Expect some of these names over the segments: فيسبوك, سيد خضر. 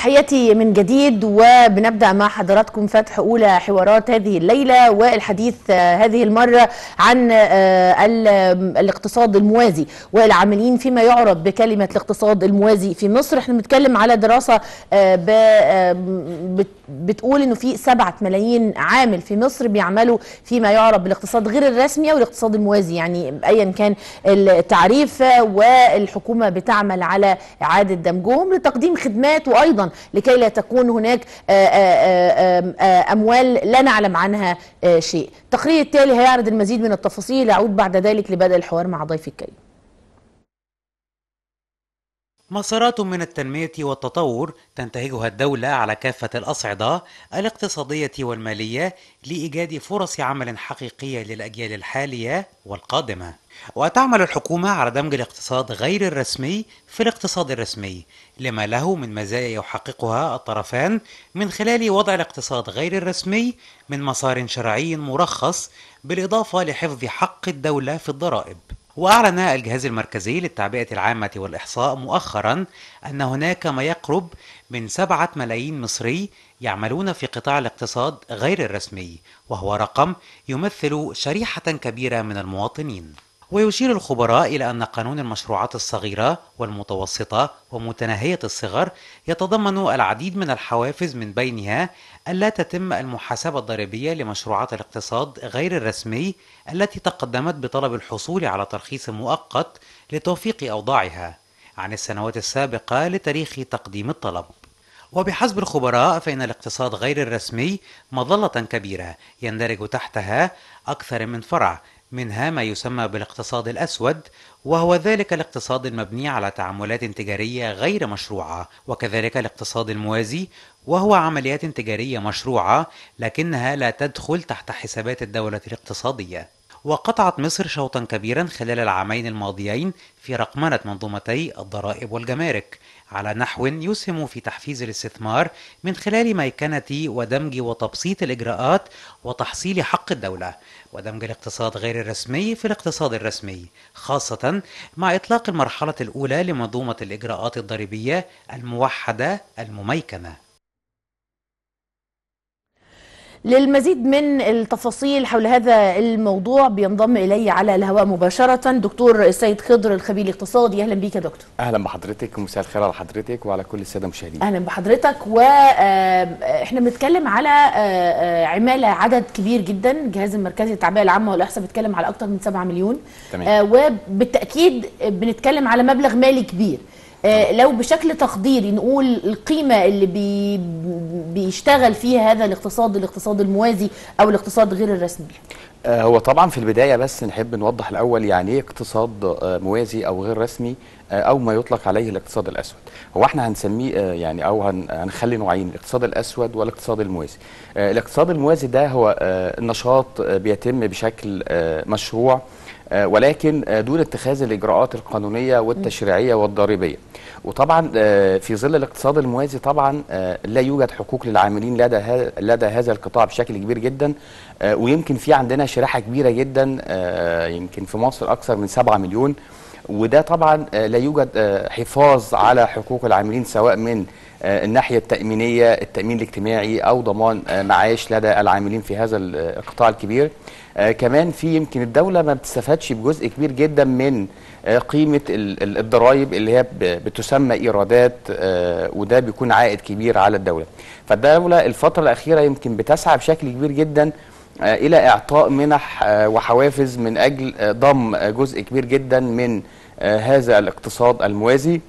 تحياتي من جديد، وبنبدأ مع حضراتكم فتح أولى حوارات هذه الليلة، والحديث هذه المرة عن الاقتصاد الموازي والعاملين فيما يعرف بكلمة الاقتصاد الموازي في مصر. احنا بنتكلم على دراسة بتقول انه في 7 ملايين عامل في مصر بيعملوا فيما يعرف بالاقتصاد غير الرسمي او الاقتصاد الموازي، يعني ايا كان التعريف، والحكومة بتعمل على إعادة دمجهم لتقديم خدمات، وأيضا لكي لا تكون هناك أموال لا نعلم عنها شيء. التقرير التالي هيعرض المزيد من التفاصيل. أعود بعد ذلك لبدء الحوار مع ضيفي الكريم. مسارات من التنمية والتطور تنتهجها الدولة على كافة الأصعدة الاقتصادية والمالية لإيجاد فرص عمل حقيقية للأجيال الحالية والقادمة، وتعمل الحكومة على دمج الاقتصاد غير الرسمي في الاقتصاد الرسمي لما له من مزايا يحققها الطرفان من خلال وضع الاقتصاد غير الرسمي من مسار شرعي مرخص، بالإضافة لحفظ حق الدولة في الضرائب. وأعلن الجهاز المركزي للتعبئة العامة والإحصاء مؤخرا أن هناك ما يقرب من 7 ملايين مصري يعملون في قطاع الاقتصاد غير الرسمي، وهو رقم يمثل شريحة كبيرة من المواطنين. ويشير الخبراء إلى أن قانون المشروعات الصغيرة والمتوسطة ومتناهية الصغر يتضمن العديد من الحوافز، من بينها ألا تتم المحاسبة الضريبية لمشروعات الاقتصاد غير الرسمي التي تقدمت بطلب الحصول على ترخيص مؤقت لتوفيق أوضاعها عن السنوات السابقة لتاريخ تقديم الطلب. وبحسب الخبراء فإن الاقتصاد غير الرسمي مظلة كبيرة يندرج تحتها أكثر من فرع، منها ما يسمى بالاقتصاد الأسود، وهو ذلك الاقتصاد المبني على تعاملات تجارية غير مشروعة، وكذلك الاقتصاد الموازي، وهو عمليات تجارية مشروعة لكنها لا تدخل تحت حسابات الدولة الاقتصادية. وقطعت مصر شوطا كبيرا خلال العامين الماضيين في رقمنة منظومتي الضرائب والجمارك على نحو يسهم في تحفيز الاستثمار من خلال ميكنة ودمج وتبسيط الإجراءات وتحصيل حق الدولة، ودمج الاقتصاد غير الرسمي في الاقتصاد الرسمي، خاصة مع إطلاق المرحلة الأولى لمنظومة الإجراءات الضريبية الموحدة المميكنة. للمزيد من التفاصيل حول هذا الموضوع بينضم إلي على الهواء مباشرة دكتور سيد خضر الخبير الاقتصادي. أهلا بيك يا دكتور. أهلا بحضرتك ومساء الخير على حضرتك وعلى كل السادة المشاهدين. أهلا بحضرتك. وإحنا بنتكلم على عمالة عدد كبير جدا، الجهاز المركزي للتعبئة العامة والإحصاء بيتكلم على أكثر من 7 مليون، وبالتأكيد بنتكلم على مبلغ مالي كبير. لو بشكل تقديري نقول القيمة اللي بيشتغل فيها هذا الاقتصاد الموازي أو الاقتصاد غير الرسمي. هو طبعا في البداية بس نحب نوضح الأول يعني إيه اقتصاد موازي أو غير رسمي أو ما يطلق عليه الاقتصاد الأسود. هو احنا هنسميه يعني أو هنخلي نوعين، الاقتصاد الأسود والاقتصاد الموازي. الاقتصاد الموازي ده هو النشاط بيتم بشكل مشروع ولكن دون اتخاذ الإجراءات القانونية والتشريعية والضريبية. وطبعا في ظل الاقتصاد الموازي طبعا لا يوجد حقوق للعاملين لدى هذا القطاع بشكل كبير جدا، ويمكن في عندنا شريحة كبيرة جدا يمكن في مصر أكثر من 7 مليون، وده طبعا لا يوجد حفاظ على حقوق العاملين سواء من الناحية التأمينية، التأمين الاجتماعي أو ضمان معاش لدى العاملين في هذا القطاع الكبير. كمان في يمكن الدولة ما بتستفادش بجزء كبير جدا من قيمة الضرائب اللي هي بتسمى إيرادات، وده بيكون عائد كبير على الدولة. فالدولة الفترة الأخيرة يمكن بتسعى بشكل كبير جدا إلى إعطاء منح وحوافز من أجل ضم جزء كبير جدا من هذا الاقتصاد الموازي.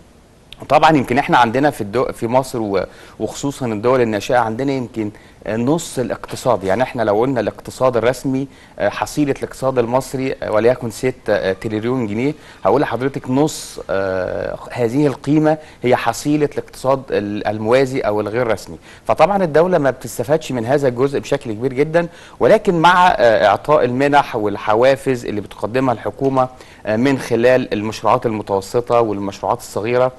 طبعا يمكن احنا عندنا في مصر وخصوصا الدول الناشئه عندنا يمكن نص الاقتصاد، يعني احنا لو قلنا الاقتصاد الرسمي حصيله الاقتصاد المصري وليكن 6 تريليون جنيه، هقول لحضرتك نص هذه القيمه هي حصيله الاقتصاد الموازي او الغير رسمي. فطبعا الدوله ما بتستفادش من هذا الجزء بشكل كبير جدا، ولكن مع اعطاء المنح والحوافز اللي بتقدمها الحكومه من خلال المشروعات المتوسطه والمشروعات الصغيره،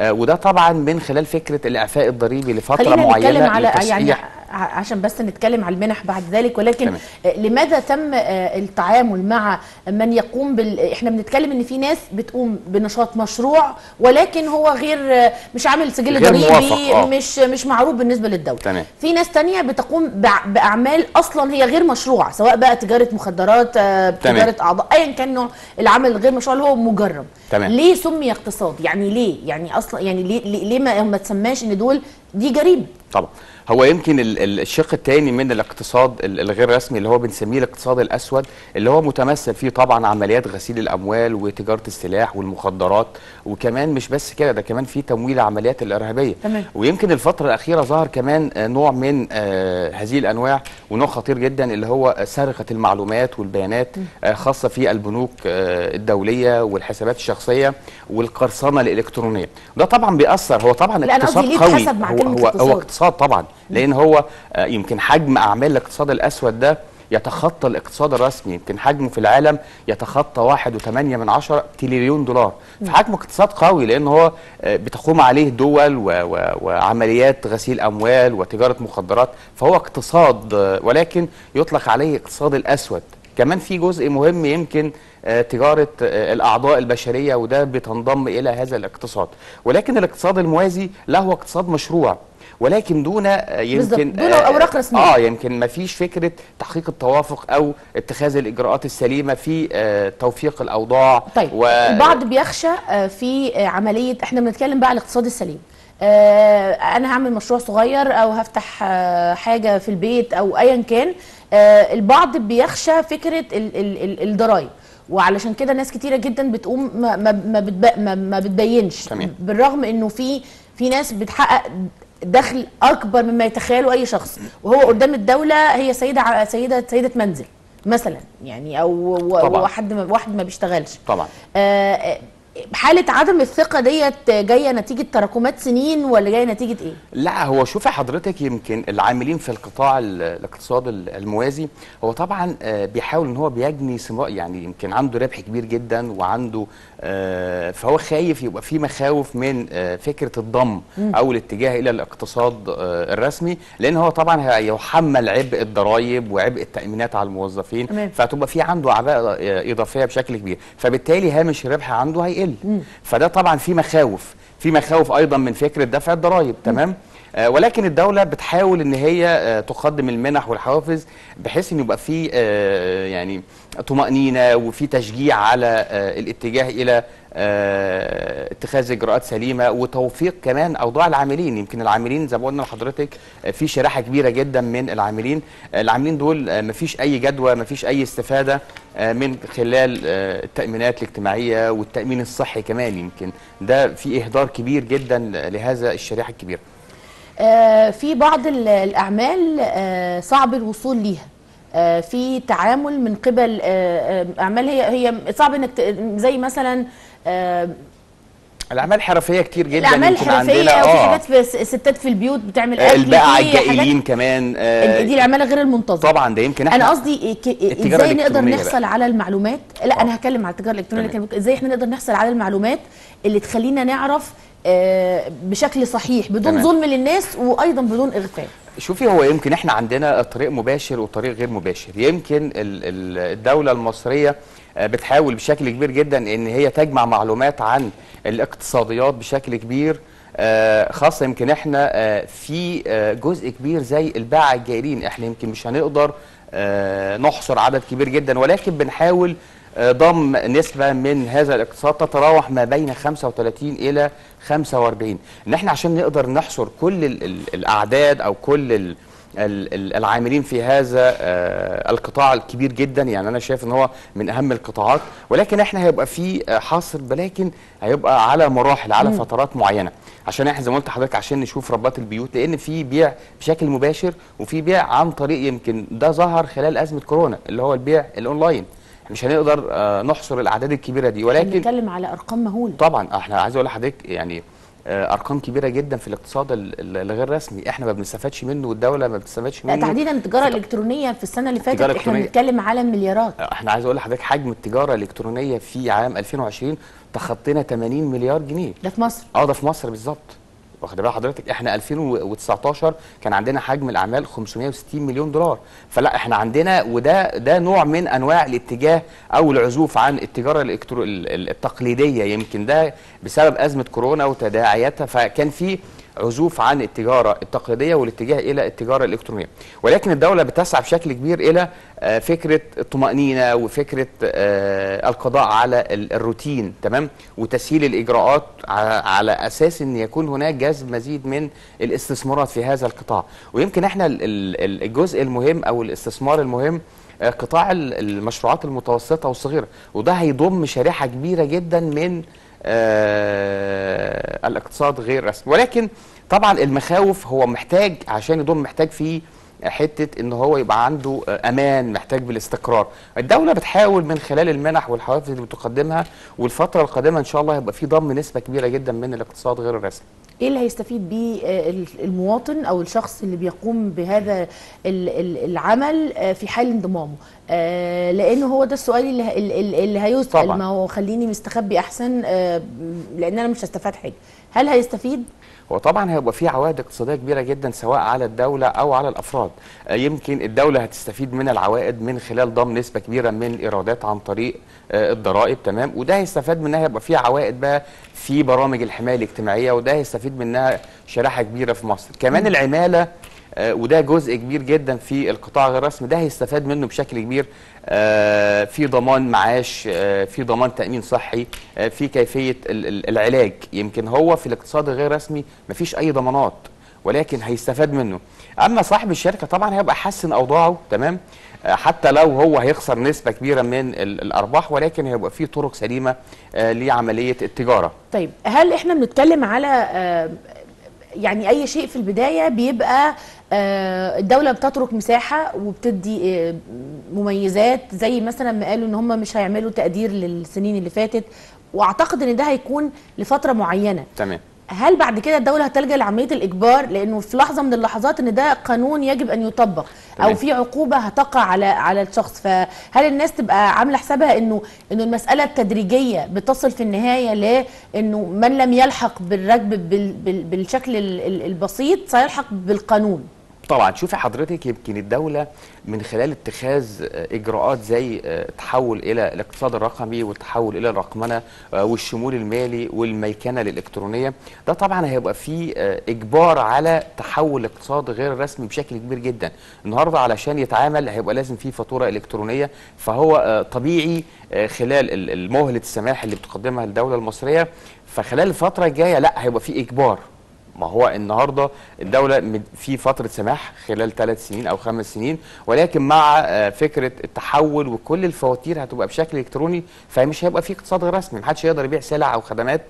وده طبعا من خلال فكره الاعفاء الضريبي لفتره معينه لتصحيح عشان بس نتكلم على المنح بعد ذلك، ولكن لماذا تم التعامل مع من يقوم احنا بنتكلم ان في ناس بتقوم بنشاط مشروع ولكن هو غير مش عامل سجل ضريبي، مش معروف بالنسبه للدوله. في ناس تانية بتقوم باعمال اصلا هي غير مشروعه، سواء بقى تجاره مخدرات، تجاره اعضاء، ايا كان نوع العمل الغير مشروع اللي هو مجرم. ليه سمي اقتصاد؟ يعني ليه؟ يعني اصلا يعني ليه ما تسماش ان دول دي جريمه؟ طبعا هو يمكن الشق الثاني من الاقتصاد الغير رسمي اللي هو بنسميه الاقتصاد الاسود، اللي هو متمثل فيه طبعا عمليات غسيل الاموال وتجاره السلاح والمخدرات، وكمان مش بس كده، ده كمان في تمويل عمليات الارهابيه. ويمكن الفتره الاخيره ظهر كمان نوع من هذه الانواع، ونوع خطير جدا اللي هو سرقه المعلومات والبيانات، خاصه في البنوك الدوليه والحسابات الشخصيه والقرصنه الالكترونيه. ده طبعا بيأثر، هو طبعا اقتصاد قوي، هو اقتصاد طبعا، لان هو يمكن حجم اعمال الاقتصاد الاسود ده يتخطى الاقتصاد الرسمي، يمكن حجمه في العالم يتخطى 1.8 تريليون دولار، فحجمه اقتصاد قوي لان هو بتقوم عليه دول وعمليات غسيل اموال وتجاره مخدرات، فهو اقتصاد ولكن يطلق عليه اقتصاد الاسود. كمان في جزء مهم يمكن تجارة الأعضاء البشرية، وده بتنضم إلى هذا الاقتصاد. ولكن الاقتصاد الموازي له اقتصاد مشروع، ولكن دون يمكن دون اوراق رسميه، يمكن ما فيش فكره تحقيق التوافق او اتخاذ الاجراءات السليمه في توفيق الاوضاع. طيب البعض بيخشى في عمليه، احنا بنتكلم بقى على الاقتصاد السليم، انا هعمل مشروع صغير او هفتح حاجه في البيت او ايا كان، البعض بيخشى فكره الضرايب، وعلشان كده ناس كتيره جدا بتقوم ما بتبينش، بالرغم انه في ناس بتحقق دخل اكبر مما يتخيله اي شخص، وهو قدام الدوله هي سيده منزل مثلا، يعني او واحد ما بيشتغلش طبعا. حالة عدم الثقة ديت جاية نتيجة تراكمات سنين ولا جاية نتيجة ايه؟ لا هو شوفي حضرتك، يمكن العاملين في القطاع الاقتصاد الموازي هو طبعا بيحاول ان هو بيجني ثمار، يعني يمكن عنده ربح كبير جدا وعنده فهو خايف، يبقى في مخاوف من فكرة الضم او الاتجاه الى الاقتصاد الرسمي، لان هو طبعا هيحمل عبء الضرايب وعبء التأمينات على الموظفين، فتبقى في عنده اعباء اضافية بشكل كبير، فبالتالي هامش الربح عنده هيقل. فده طبعا في مخاوف ايضا من فكره دفع الضرائب. تمام. ولكن الدوله بتحاول ان هي تقدم المنح والحوافز بحيث ان يبقى في يعني طمأنينه وفي تشجيع على الاتجاه الى اتخاذ اجراءات سليمه وتوفيق كمان اوضاع العاملين. يمكن العاملين زي ما قلنا لحضرتك في شريحه كبيره جدا من العاملين دول مفيش اي جدوى، مفيش اي استفاده من خلال التأمينات الاجتماعيه والتأمين الصحي كمان. يمكن ده في اهدار كبير جدا لهذا الشريحه الكبيره. في بعض الأعمال صعب الوصول ليها، في تعامل من قبل أعمال هي صعب انك زي مثلا الأعمال الحرفية كتير جدا، الأعمال الحرفية وفي حاجات في ستات في البيوت بتعمل أكل، البائعة الجائلين كمان، دي الأعمال غير المنتظمة طبعا. ده يمكن أنا قصدي إزاي نقدر نحصل على المعلومات. لا أنا هتكلم على التجارة الإلكترونية، إزاي إحنا نقدر نحصل على المعلومات اللي تخلينا نعرف بشكل صحيح بدون ظلم للناس وايضا بدون اغفال. شوفي هو يمكن احنا عندنا طريق مباشر وطريق غير مباشر. يمكن الدولة المصرية بتحاول بشكل كبير جدا ان هي تجمع معلومات عن الاقتصاديات بشكل كبير، خاصة يمكن احنا في جزء كبير زي الباعة الجائرين، احنا يمكن مش هنقدر نحصر عدد كبير جدا، ولكن بنحاول ضم نسبة من هذا الاقتصاد تتراوح ما بين 35 إلى 45، إن إحنا عشان نقدر نحصر كل الأعداد أو كل العاملين في هذا القطاع الكبير جدا. يعني أنا شايف إن هو من أهم القطاعات، ولكن إحنا هيبقى في حصر، ولكن هيبقى على مراحل، على فترات معينة، عشان احنا زي ما قلت لحضرتك عشان نشوف ربات البيوت، لان في بيع بشكل مباشر وفي بيع عن طريق، يمكن ده ظهر خلال أزمة كورونا اللي هو البيع الأونلاين. مش هنقدر نحصر الاعداد الكبيره دي، ولكن بنتكلم على ارقام مهوله طبعا. احنا عايز اقول لحضرتك يعني ارقام كبيره جدا في الاقتصاد الغير رسمي احنا ما بنستفادش منه، والدوله ما بتستفادش منه. تحديدا التجاره الالكترونيه في السنه اللي فاتت احنا بنتكلم على المليارات. احنا عايز اقول لحضرتك حجم التجاره الالكترونيه في عام 2020 تخطينا 80 مليار جنيه. ده في مصر؟ ده في مصر بالظبط. واخد بال حضرتك. احنا 2019 كان عندنا حجم الاعمال 560 مليون دولار، فلا احنا عندنا، وده نوع من انواع الاتجاه او العزوف عن التجاره التقليديه، يمكن ده بسبب ازمه كورونا وتداعياتها، فكان في عزوف عن التجاره التقليديه والاتجاه الى التجاره الالكترونيه. ولكن الدوله بتسعى بشكل كبير الى فكره الطمانينه وفكره القضاء على الروتين، تمام، وتسهيل الاجراءات على اساس ان يكون هناك جذب مزيد من الاستثمارات في هذا القطاع. ويمكن احنا الجزء المهم او الاستثمار المهم قطاع المشروعات المتوسطه والصغيره، وده هيضم شريحه كبيره جدا من الاقتصاد غير رسمي. ولكن طبعا المخاوف، هو محتاج عشان يضم، محتاج فيه حته ان هو يبقى عنده امان، محتاج بالاستقرار. الدوله بتحاول من خلال المنح والحوافز اللي بتقدمها، والفتره القادمه ان شاء الله هيبقى في ضم نسبه كبيره جدا من الاقتصاد غير الرسمي. ايه اللي هيستفيد بيه المواطن او الشخص اللي بيقوم بهذا العمل في حال انضمامه؟ لانه هو ده السؤال اللي هيسأل. ما هو خليني مستخبي احسن، لان انا مش هستفاد حاجه. هل هيستفيد؟ وطبعا هيبقى في عوائد اقتصاديه كبيره جدا سواء على الدوله او على الافراد. يمكن الدوله هتستفيد من العوائد من خلال ضم نسبه كبيره من الايرادات عن طريق الضرائب، تمام، وده هيستفاد منها. هيبقى في عوائد بقى في برامج الحمايه الاجتماعيه، وده هيستفيد منها شريحه كبيره في مصر. كمان العماله، وده جزء كبير جدا في القطاع غير الرسمي، ده هيستفاد منه بشكل كبير في ضمان معاش، في ضمان تأمين صحي، في كيفية العلاج. يمكن هو في الاقتصاد غير رسمي مفيش أي ضمانات، ولكن هيستفاد منه. أما صاحب الشركة طبعا هيبقى حسن أوضاعه، تمام، حتى لو هو هيخسر نسبة كبيرة من الأرباح، ولكن هيبقى فيه طرق سليمة لعملية التجارة. طيب، هل احنا بنتكلم على يعني أي شيء في البداية بيبقى الدولة بتترك مساحة وبتدي مميزات، زي مثلا ما قالوا ان هم مش هيعملوا تقدير للسنين اللي فاتت، واعتقد ان ده هيكون لفترة معينة، تمام. هل بعد كده الدولة هتلجأ لعملية الإجبار، لأنه في لحظة من اللحظات إن ده قانون يجب أن يطبق، أو في عقوبة هتقع على الشخص؟ فهل الناس تبقى عاملة حسابها إنه المسألة التدريجية بتصل في النهاية لإنه من لم يلحق بالركب بالشكل البسيط سيلحق بالقانون؟ طبعا. شوفي حضرتك، يمكن الدولة من خلال اتخاذ إجراءات زي التحول إلى الاقتصاد الرقمي والتحول إلى الرقمنة والشمول المالي والميكنة الإلكترونية، ده طبعا هيبقى فيه إجبار على تحول الاقتصاد غير الرسمي بشكل كبير جدا. النهاردة علشان يتعامل هيبقى لازم فيه فاتورة إلكترونية، فهو طبيعي خلال المهلة السماح اللي بتقدمها الدولة المصرية، فخلال الفترة الجاية لا هيبقى فيه إجبار. ما هو النهارده الدوله في فتره سماح خلال 3 سنين او 5 سنين، ولكن مع فكره التحول وكل الفواتير هتبقى بشكل الكتروني، فمش هيبقى في اقتصاد غير رسمي، محدش يقدر يبيع سلع او خدمات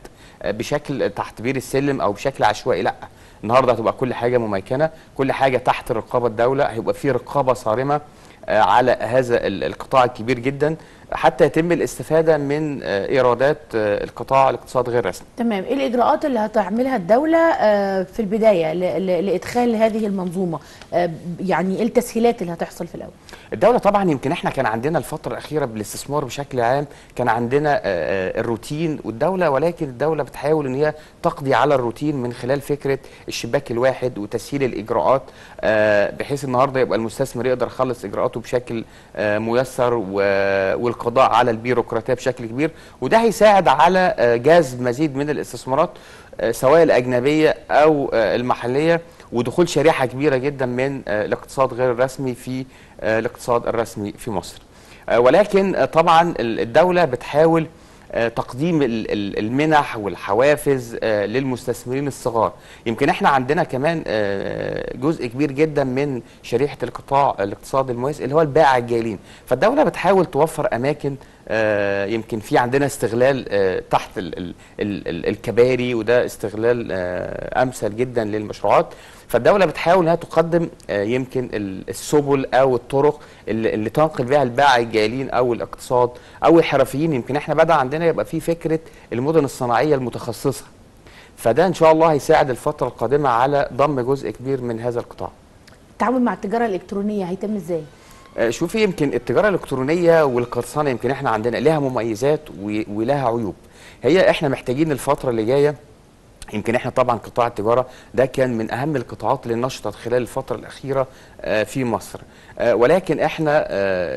بشكل تحت بير السلم او بشكل عشوائي، لا. النهارده هتبقى كل حاجه مميكنه، كل حاجه تحت رقابه الدوله، هيبقى في رقابه صارمه على هذا القطاع الكبير جدا حتى يتم الاستفاده من ايرادات القطاع الاقتصاد غير رسمي. تمام. ايه الاجراءات اللي هتعملها الدوله في البدايه لادخال هذه المنظومه؟ يعني ايه التسهيلات اللي هتحصل في الاول؟ الدوله طبعا، يمكن احنا كان عندنا الفتره الاخيره بالاستثمار بشكل عام كان عندنا الروتين والدوله، ولكن الدوله بتحاول ان هي تقضي على الروتين من خلال فكره الشباك الواحد وتسهيل الاجراءات، بحيث النهارده يبقى المستثمر يقدر يخلص اجراءاته بشكل ميسر والقضاء على البيروقراطيه بشكل كبير، وده هيساعد على جذب مزيد من الاستثمارات سواء الاجنبيه او المحليه، ودخول شريحه كبيره جدا من الاقتصاد غير الرسمي في الاقتصاد الرسمي في مصر. ولكن طبعا الدوله بتحاول تقديم المنح والحوافز للمستثمرين الصغار. يمكن احنا عندنا كمان جزء كبير جدا من شريحة القطاع الاقتصاد الموازي اللي هو البائع الجالين، فالدولة بتحاول توفر أماكن. يمكن في عندنا استغلال تحت الكباري، وده استغلال أمثل جدا للمشروعات، فالدولة بتحاول أنها تقدم يمكن السبل أو الطرق اللي تنقل بها البائع الجالين أو الاقتصاد أو الحرفيين. يمكن احنا بدأ عندنا يبقى في فكرة المدن الصناعية المتخصصة، فده إن شاء الله هيساعد الفترة القادمة على ضم جزء كبير من هذا القطاع. التعامل مع التجارة الإلكترونية هيتم إزاي؟ شوفي، يمكن التجارة الإلكترونية والقرصنة يمكن احنا عندنا لها مميزات ولها عيوب. هي احنا محتاجين الفترة اللي جاية يمكن احنا طبعا قطاع التجاره ده كان من اهم القطاعات اللي نشطت خلال الفتره الاخيره في مصر، ولكن احنا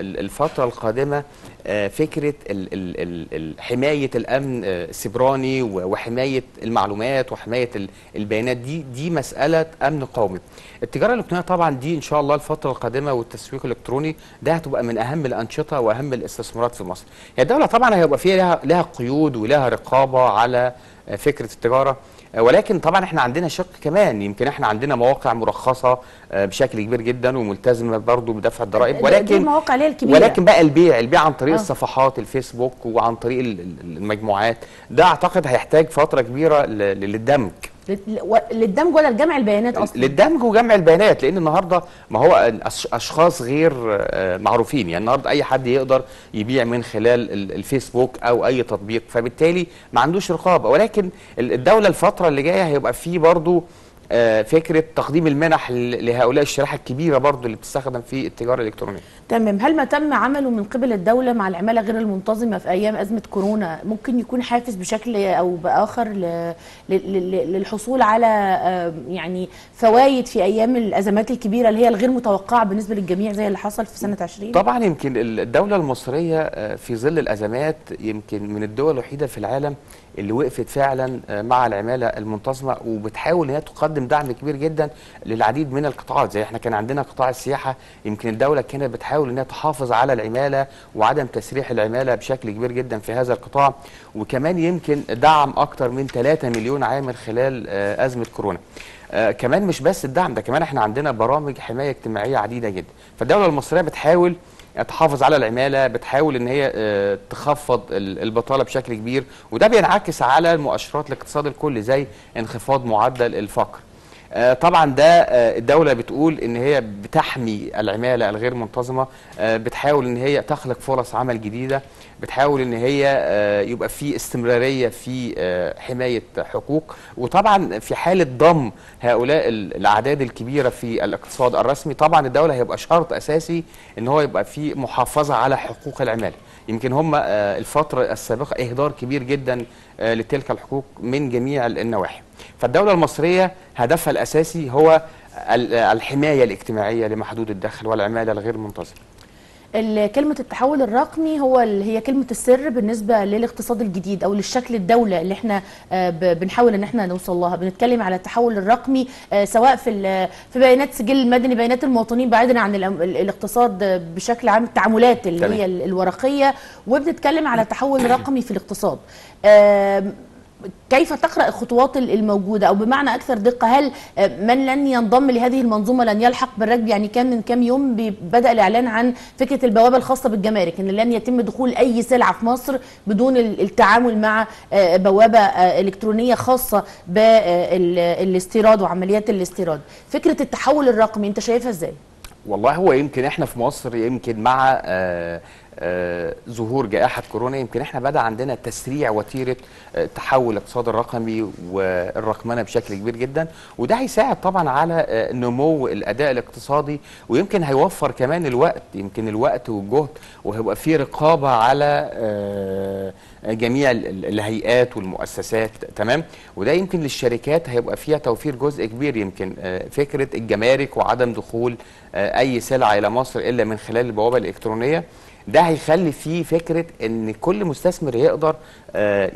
الفتره القادمه فكره حمايه الامن السيبراني وحمايه المعلومات وحمايه البيانات دي مساله امن قومي. التجاره الالكترونيه طبعا دي ان شاء الله الفتره القادمه والتسويق الالكتروني ده هتبقى من اهم الانشطه واهم الاستثمارات في مصر. يعني الدوله طبعا هيبقى فيها لها قيود ولها رقابه على فكره التجاره، ولكن طبعا احنا عندنا شق كمان، يمكن احنا عندنا مواقع مرخصه بشكل كبير جدا وملتزمه برضو بدفع الضرائب، ولكن بقى البيع عن طريق الصفحات الفيسبوك وعن طريق المجموعات ده اعتقد هيحتاج فتره كبيره للدمج ولا لجمع البيانات اصلا؟ للدمج وجمع البيانات، لان النهارده ما هو اشخاص غير معروفين، يعني النهارده اي حد يقدر يبيع من خلال الفيسبوك او اي تطبيق، فبالتالي ما عندوش رقابه. ولكن الدوله الفتره اللي جايه هيبقى فيه برضو فكره تقديم المنح لهؤلاء الشريحه الكبيره برضو اللي بتستخدم في التجاره الالكترونيه. تمام، هل ما تم عمله من قبل الدوله مع العماله غير المنتظمه في ايام ازمه كورونا ممكن يكون حافز بشكل او باخر للحصول على يعني فوائد في ايام الازمات الكبيره اللي هي الغير متوقعه بالنسبه للجميع زي اللي حصل في سنه 20؟ طبعا يمكن الدوله المصريه في ظل الازمات يمكن من الدول الوحيده في العالم اللي وقفت فعلا مع العماله المنتظمه وبتحاول ان هي تقدم دعم كبير جدا للعديد من القطاعات، زي احنا كان عندنا قطاع السياحه يمكن الدوله كانت بتحاول انها تحافظ على العماله وعدم تسريح العماله بشكل كبير جدا في هذا القطاع، وكمان يمكن دعم اكثر من 3 مليون عامل خلال ازمه كورونا. كمان مش بس الدعم ده، كمان احنا عندنا برامج حمايه اجتماعيه عديده جدا، فالدوله المصريه بتحاول تحافظ على العماله، بتحاول ان هي تخفض البطاله بشكل كبير، وده بينعكس على المؤشرات الاقتصاد الكلي زي انخفاض معدل الفقر. طبعا ده الدوله بتقول ان هي بتحمي العماله الغير منتظمه، بتحاول ان هي تخلق فرص عمل جديده، بتحاول ان هي يبقى في استمراريه في حمايه حقوق، وطبعا في حاله ضم هؤلاء الاعداد الكبيره في الاقتصاد الرسمي طبعا الدوله هيبقى شرط اساسي ان هو يبقى في محافظه على حقوق العماله. يمكن هم الفتره السابقه اهدار كبير جدا لتلك الحقوق من جميع النواحي. فالدولة المصرية هدفها الأساسي هو الحماية الاجتماعية لمحدود الدخل والعمالة الغير منتظمة. كلمة التحول الرقمي هي كلمة السر بالنسبة للاقتصاد الجديد أو للشكل الدولة اللي احنا بنحاول ان احنا نوصل لها. بنتكلم على التحول الرقمي سواء في بيانات سجل المدني، بيانات المواطنين، بعيدا عن الاقتصاد بشكل عام، التعاملات اللي هي الورقية، وبنتكلم على تحول رقمي في الاقتصاد. كيف تقرأ الخطوات الموجودة، أو بمعنى أكثر دقة، هل من لن ينضم لهذه المنظومة لن يلحق بالركب؟ يعني كان من كام يوم بدأ الإعلان عن فكرة البوابة الخاصة بالجمارك، إن لن يتم دخول أي سلعة في مصر بدون التعامل مع بوابة إلكترونية خاصة بالاستيراد وعمليات الاستيراد. فكرة التحول الرقمي أنت شايفها إزاي؟ والله هو يمكن إحنا في مصر يمكن مع ظهور جائحة كورونا يمكن احنا بدأ عندنا تسريع وتيرة تحول الاقتصاد الرقمي والرقمنة بشكل كبير جدا، وده هيساعد طبعا على نمو الأداء الاقتصادي، ويمكن هيوفر كمان الوقت، يمكن الوقت والجهد، وهيبقى فيه رقابة على جميع الهيئات والمؤسسات. تمام، وده يمكن للشركات هيبقى فيها توفير جزء كبير، يمكن فكرة الجمارك وعدم دخول أي سلعة إلى مصر إلا من خلال البوابة الإلكترونية، ده هيخلي فيه فكرة ان كل مستثمر يقدر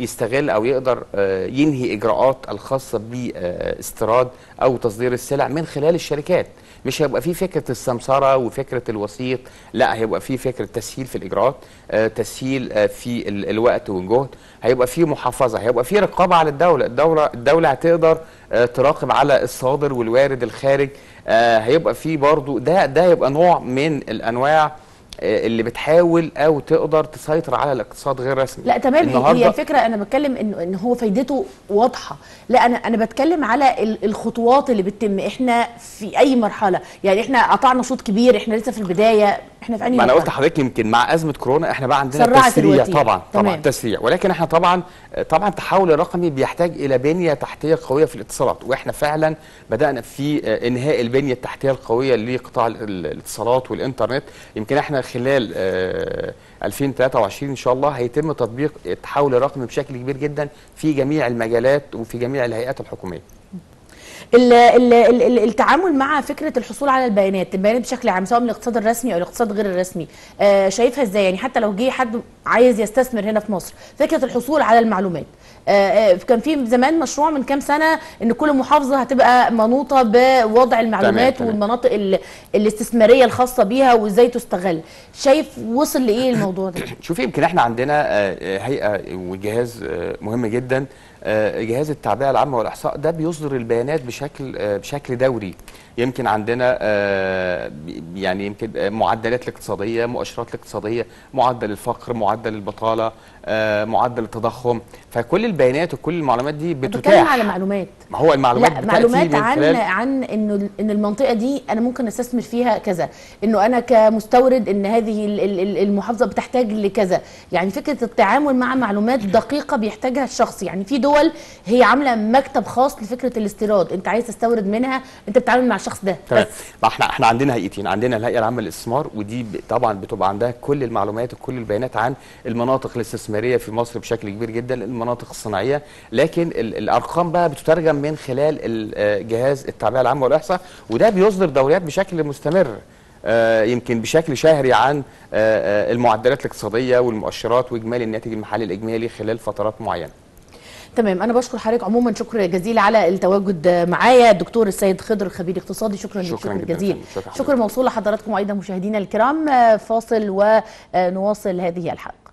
يستغل او يقدر ينهي اجراءات الخاصة باستيراد او تصدير السلع من خلال الشركات. مش هيبقى فيه فكرة السمسرة وفكرة الوسيط، لا هيبقى فيه فكرة تسهيل في الاجراءات، تسهيل في الوقت والجهد، هيبقى فيه محافظة، هيبقى فيه رقابة على الدولة هتقدر تراقب على الصادر والوارد الخارج، هيبقى فيه برضو ده هيبقى نوع من الانواع اللي بتحاول او تقدر تسيطر على الاقتصاد غير رسمي. لا تمام، هي الفكره انا بتكلم ان هو فايدته واضحه، لا انا بتكلم على الخطوات اللي بتتم. احنا في اي مرحله؟ يعني احنا قطعنا صوت كبير، احنا لسه في البدايه، احنا في انهي مرحله؟ ما انا قلت لحضرتك يمكن مع ازمه كورونا احنا بقى عندنا تسريع طبعا تسريع، ولكن احنا طبعا التحول الرقمي بيحتاج الى بنيه تحتيه قويه في الاتصالات، واحنا فعلا بدانا في انهاء البنيه التحتيه القويه لقطاع الاتصالات والانترنت. يمكن احنا خلال 2023 ان شاء الله هيتم تطبيق التحول الرقمي بشكل كبير جدا في جميع المجالات وفي جميع الهيئات الحكوميه. التعامل مع فكره الحصول على البيانات بشكل عام، سواء من الاقتصاد الرسمي او الاقتصاد غير الرسمي، شايفها ازاي؟ يعني حتى لو جه حد عايز يستثمر هنا في مصر، فكره الحصول على المعلومات، كان في زمان مشروع من كام سنه ان كل محافظه هتبقى منوطه بوضع المعلومات والمناطق الاستثماريه الخاصه بيها وازاي تستغل، شايف وصل لايه الموضوع ده؟ شوفي، يمكن احنا عندنا هيئه وجهاز مهم جدا، جهاز التعبئه العامه والاحصاء، ده بيصدر البيانات بشكل دوري. يمكن عندنا يعني يمكن معدلات الاقتصاديه، مؤشرات الاقتصاديه، معدل الفقر، معدل البطاله، معدل التضخم، فكل البيانات وكل المعلومات دي بتتاح. بتكلم على معلومات، ما هو المعلومات لا معلومات عن انه المنطقه دي انا ممكن استثمر فيها كذا، انه انا كمستورد ان هذه المحافظه بتحتاج لكذا. يعني فكره التعامل مع معلومات دقيقه بيحتاجها الشخص. يعني في دول هي عامله مكتب خاص لفكره الاستيراد، انت عايز تستورد منها، انت بتتعامل مع الشخص ده طبعا. بس احنا عندنا هيئتين، عندنا الهيئه العامه للاستثمار، ودي طبعا بتبقى عندها كل المعلومات وكل البيانات عن المناطق الاستثماريه في مصر بشكل كبير جدا، المناطق الصناعيه، لكن الارقام بقى بتترجم من خلال جهاز التعبئه العامه والاحصاء، وده بيصدر دوريات بشكل مستمر، يمكن بشكل شهري، عن المعدلات الاقتصاديه والمؤشرات واجمالي الناتج المحلي الاجمالي خلال فترات معينه. تمام، أنا بشكر حضرتك عموما، شكر جزيل على التواجد معايا الدكتور السيد خضر خبير اقتصادي. شكرا جزيلا. شكر موصول لحضراتكم أيضا مشاهدينا الكرام. فاصل ونواصل هذه الحلقة.